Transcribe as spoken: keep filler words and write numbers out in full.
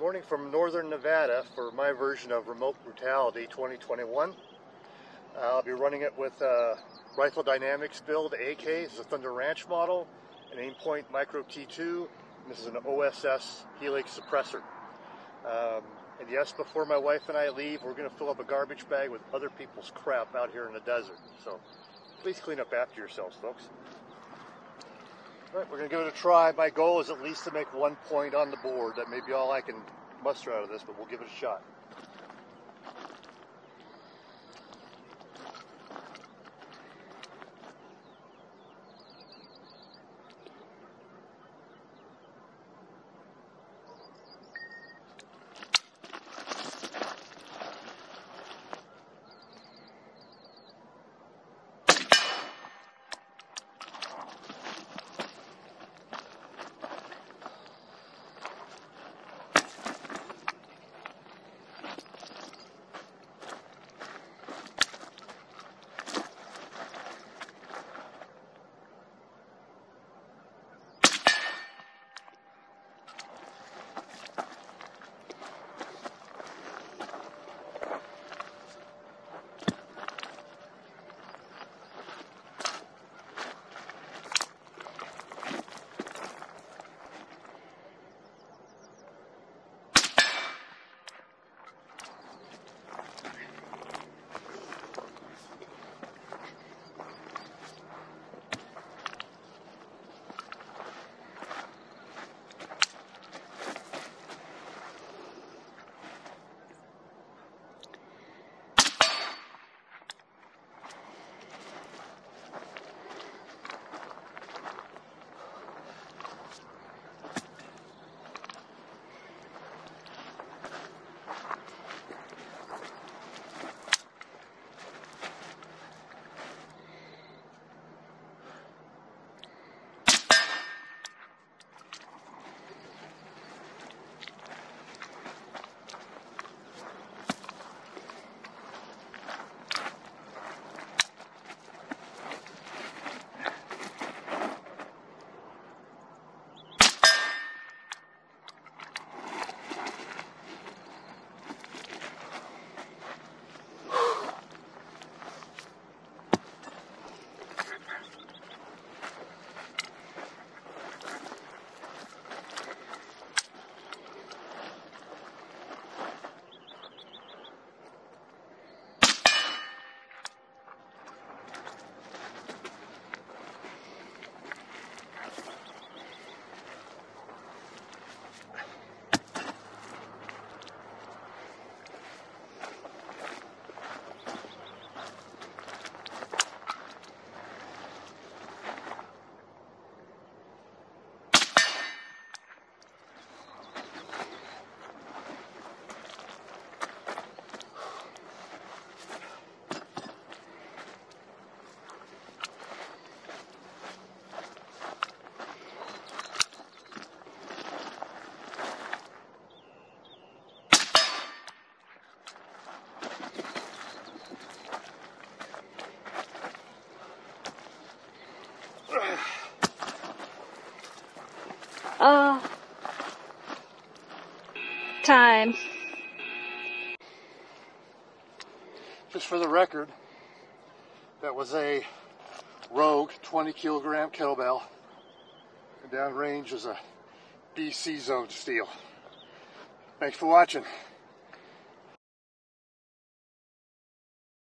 Morning from Northern Nevada for my version of Remote Brutality twenty twenty-one. Uh, I'll be running it with a Rifle Dynamics build A K. This is a Thunder Ranch model, an Aimpoint Micro T two, and this is an O S S Helix suppressor. Um, and yes, before my wife and I leave, we're going to fill up a garbage bag with other people's crap out here in the desert. So please clean up after yourselves, folks. All right, we're going to give it a try. My goal is at least to make one point on the board. That may be all I can muster out of this, but we'll give it a shot. Oh, time. Just for the record, that was a rogue twenty kilogram kettlebell, and downrange is a B C zone steel. Thanks for watching.